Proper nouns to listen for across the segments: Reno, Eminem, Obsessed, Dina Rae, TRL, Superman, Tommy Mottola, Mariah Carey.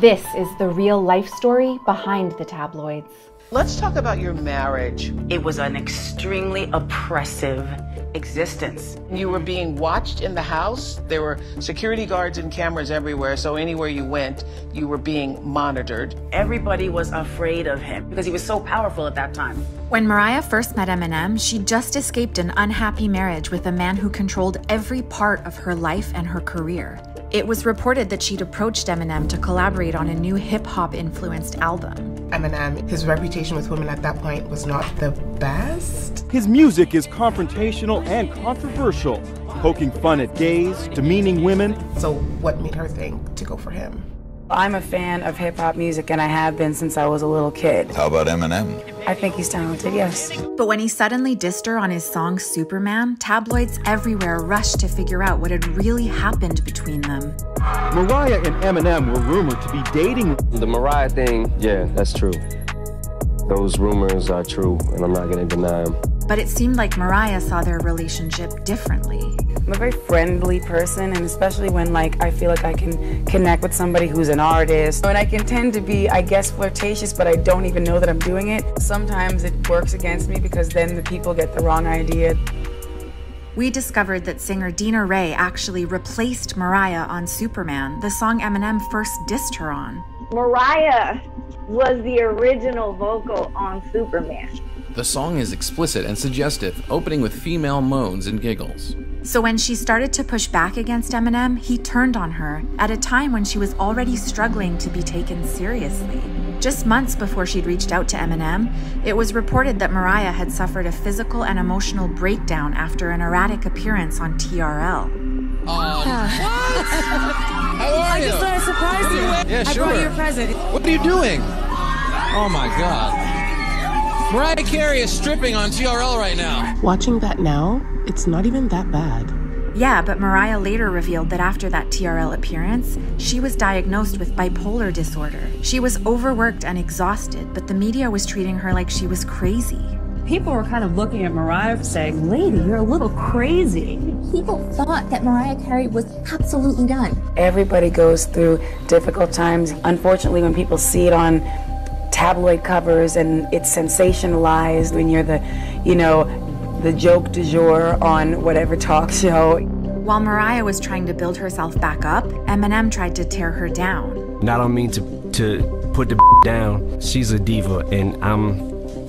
This is the real life story behind the tabloids. Let's talk about your marriage. It was an extremely oppressive existence. You were being watched in the house. There were security guards and cameras everywhere, so anywhere you went, you were being monitored. Everybody was afraid of him because he was so powerful at that time. When Mariah first met Eminem, she just escaped an unhappy marriage with a man who controlled every part of her life and her career. It was reported that she'd approached Eminem to collaborate on a new hip-hop influenced album. Eminem, his reputation with women at that point was not the best. His music is confrontational and controversial, poking fun at gays, demeaning women. So what made her think to go for him? I'm a fan of hip-hop music, and I have been since I was a little kid. How about Eminem? I think he's talented, yes. But when he suddenly dissed her on his song Superman, tabloids everywhere rushed to figure out what had really happened between them. Mariah and Eminem were rumored to be dating. The Mariah thing, yeah, that's true. Those rumors are true, and I'm not going to deny them. But it seemed like Mariah saw their relationship differently. I'm a very friendly person, and especially when I feel like I can connect with somebody who's an artist. And I can tend to be, I guess, flirtatious, but I don't even know that I'm doing it. Sometimes it works against me because then the people get the wrong idea. We discovered that singer Dina Rae actually replaced Mariah on Superman, the song Eminem first dissed her on. Mariah was the original vocal on Superman. The song is explicit and suggestive, opening with female moans and giggles. So when she started to push back against Eminem, he turned on her at a time when she was already struggling to be taken seriously. Just months before she'd reached out to Eminem, it was reported that Mariah had suffered a physical and emotional breakdown after an erratic appearance on TRL. What? How are you? I just thought I'd surprise you. Yeah, sure. I brought you a present. What are you doing? Oh my God. Mariah Carey is stripping on TRL right now. Watching that now, it's not even that bad. Yeah, but Mariah later revealed that after that TRL appearance, she was diagnosed with bipolar disorder. She was overworked and exhausted, but the media was treating her like she was crazy. People were kind of looking at Mariah saying, "Lady, you're a little crazy." People thought that Mariah Carey was absolutely done. Everybody goes through difficult times. Unfortunately, when people see it on tabloid covers and it's sensationalized, when you're the, the joke du jour on whatever talk show. While Mariah was trying to build herself back up, Eminem tried to tear her down. Now I don't mean to put the down. She's a diva and I'm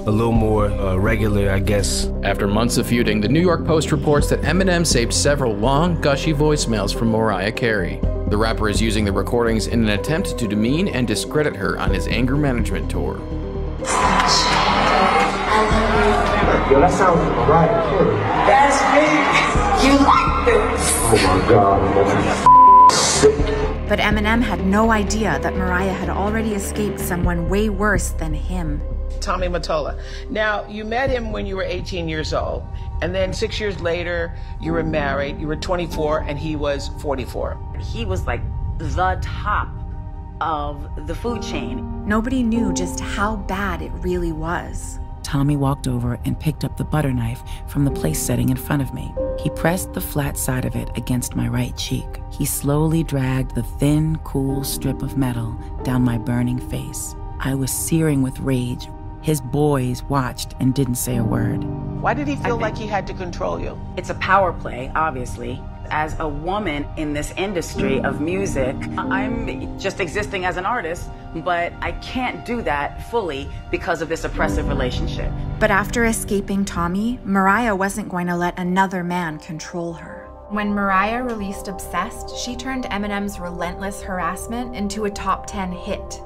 a little more regular, I guess. After months of feuding, the New York Post reports that Eminem saved several long, gushy voicemails from Mariah Carey. The rapper is using the recordings in an attempt to demean and discredit her on his anger management tour. Yo, that sounds right. That's me. You like this. Oh my God, I'm sick. But Eminem had no idea that Mariah had already escaped someone way worse than him. Tommy Mottola. Now, you met him when you were 18 years old, and then 6 years later, you were married, you were 24, and he was 44. He was like the top of the food chain. Nobody knew just how bad it really was. Tommy walked over and picked up the butter knife from the place setting in front of me. He pressed the flat side of it against my right cheek. He slowly dragged the thin, cool strip of metal down my burning face. I was searing with rage. His boys watched and didn't say a word. Why did he feel like he had to control you? It's a power play, obviously. As a woman in this industry of music, I'm just existing as an artist, but I can't do that fully because of this oppressive relationship. But after escaping Tommy, Mariah wasn't going to let another man control her. When Mariah released Obsessed, she turned Eminem's relentless harassment into a top 10 hit.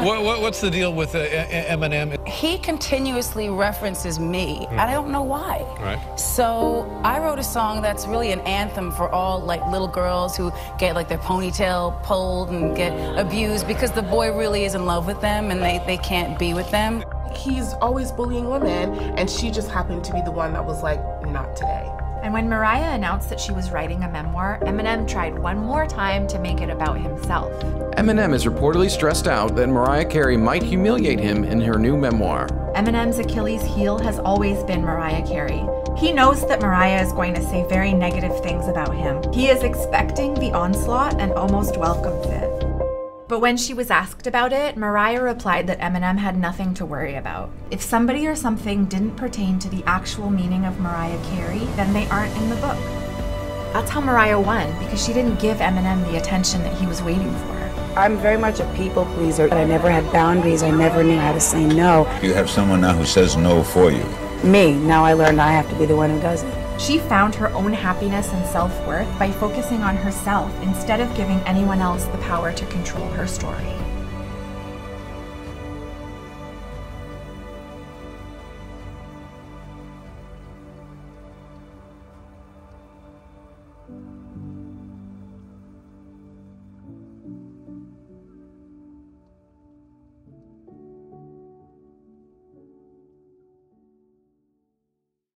What's the deal with Eminem? He continuously references me, and I don't know why. Right. So I wrote a song that's really an anthem for all little girls who get their ponytail pulled and get abused because the boy really is in love with them and they can't be with them. He's always bullying women, and she just happened to be the one that was like, not today. And when Mariah announced that she was writing a memoir, Eminem tried one more time to make it about himself. Eminem is reportedly stressed out that Mariah Carey might humiliate him in her new memoir. Eminem's Achilles heel has always been Mariah Carey. He knows that Mariah is going to say very negative things about him. He is expecting the onslaught and almost welcomes it. But when she was asked about it, Mariah replied that Eminem had nothing to worry about. If somebody or something didn't pertain to the actual meaning of Mariah Carey, then they aren't in the book. That's how Mariah won, because she didn't give Eminem the attention that he was waiting for. I'm very much a people pleaser, but I never had boundaries. I never knew how to say no. You have someone now who says no for you. Me. Now I learned I have to be the one who does it. She found her own happiness and self-worth by focusing on herself instead of giving anyone else the power to control her story.